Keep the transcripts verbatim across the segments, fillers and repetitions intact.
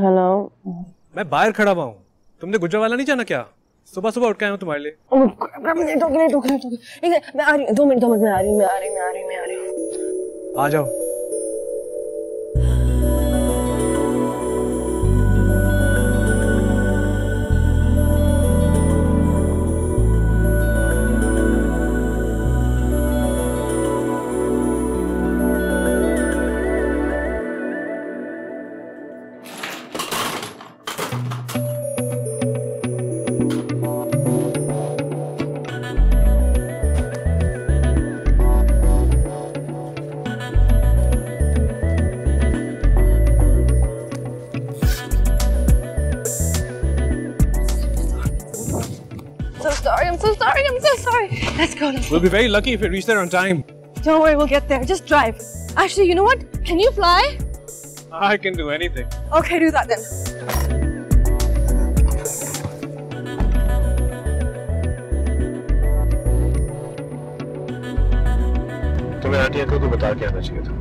Hello, मैं बाहर खड़ा हुआ हूँ, तुमने गुजरावाला नहीं जाना क्या? सुबह सुबह उठ के आया हूँ तुम्हारे लिए। मैं आ रही हूँ, दो मिनट दो मिनट में आ रही हूँ, मैं आ रही मैं आ रही मैं आ रही आ जाओ। Let's go, let's go. We'll be very lucky if we reach there on time. Don't worry, we'll get there. Just drive. Actually, you know what? Can you fly? I can do anything. Okay, do that then. तुम्हें aunty uncle को बता के आना चाहिए था।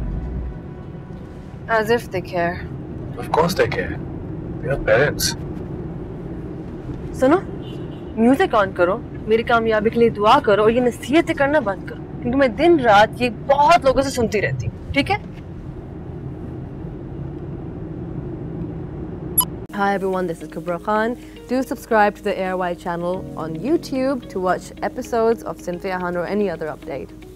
As if they care. Of course they care. They are parents. सुनो, music on करो. मेरी कामयाबी के लिए दुआ करो और ये नसीहतें करना बंद करो, क्योंकि मैं दिन रात ये बहुत लोगों से सुनती रहती हूँ। ठीक है। Hi everyone, this is Kubra Khan. Do subscribe to the A R Y channel on YouTube to watch episodes of Sinfiahan or any other update.